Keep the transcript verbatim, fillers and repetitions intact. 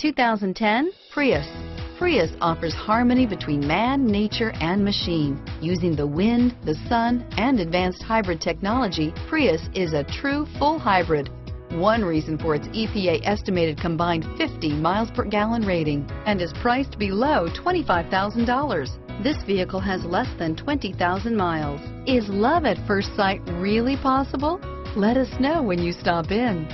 two thousand ten Prius. Prius offers harmony between man, nature, and machine. Using the wind, the sun, and advanced hybrid technology, Prius is a true full hybrid. One reason for its E P A estimated combined fifty miles per gallon rating and is priced below twenty-five thousand dollars. This vehicle has less than twenty thousand miles. Is love at first sight really possible? Let us know when you stop in.